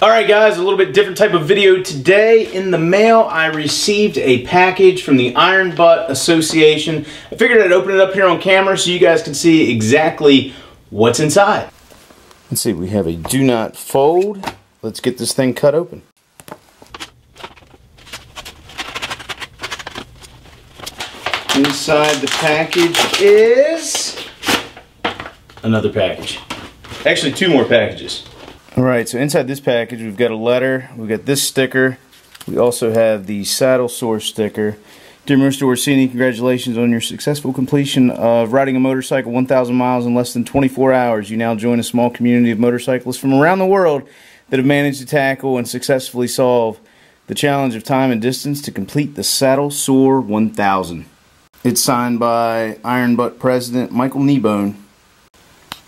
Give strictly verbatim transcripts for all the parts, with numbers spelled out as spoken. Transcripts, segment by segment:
Alright guys, a little bit different type of video today. In the mail, I received a package from the Iron Butt Association. I figured I'd open it up here on camera so you guys can see exactly what's inside. Let's see, we have a do not fold. Let's get this thing cut open. Inside the package is another package. Actually, two more packages. Alright, so inside this package we've got a letter, we've got this sticker, we also have the Saddle Sore sticker. Dear Mister Orsini, congratulations on your successful completion of riding a motorcycle one thousand miles in less than twenty-four hours. You now join a small community of motorcyclists from around the world that have managed to tackle and successfully solve the challenge of time and distance to complete the Saddle Sore one thousand. It's signed by Iron Butt President Michael Kneebone.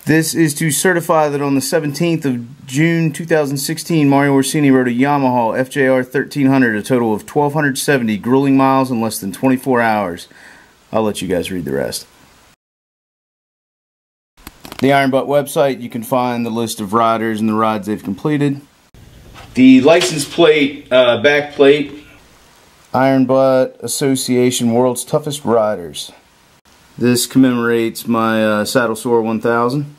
This is to certify that on the seventeenth of June two thousand sixteen, Mario Orsini rode a Yamaha F J R thirteen hundred, a total of one thousand two hundred seventy grueling miles in less than twenty-four hours. I'll let you guys read the rest. The Iron Butt website, you can find the list of riders and the rides they've completed. The license plate, uh, back plate. Iron Butt Association, World's Toughest Riders. This commemorates my uh, Saddle Sore one thousand.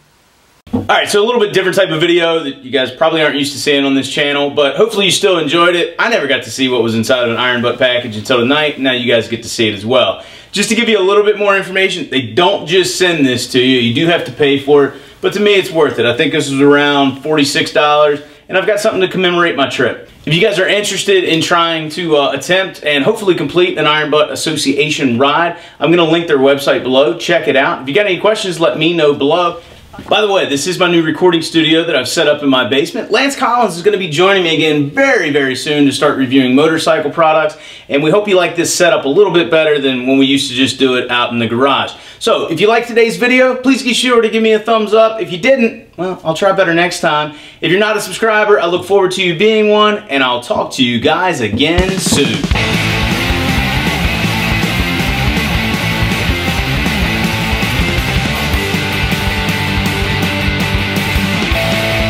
Alright, so a little bit different type of video that you guys probably aren't used to seeing on this channel, but hopefully you still enjoyed it. I never got to see what was inside of an Iron Butt package until tonight. Now you guys get to see it as well. Just to give you a little bit more information, they don't just send this to you. You do have to pay for it, but to me it's worth it. I think this was around forty-six dollars, and I've got something to commemorate my trip. If you guys are interested in trying to uh, attempt and hopefully complete an Iron Butt Association ride, I'm going to link their website below. Check it out. If you got any questions, let me know below. By the way, this is my new recording studio that I've set up in my basement. Lance Collins is going to be joining me again very, very soon to start reviewing motorcycle products, and we hope you like this setup a little bit better than when we used to just do it out in the garage. So, if you liked today's video, please be sure to give me a thumbs up. If you didn't, well, I'll try better next time. If you're not a subscriber, I look forward to you being one, and I'll talk to you guys again soon.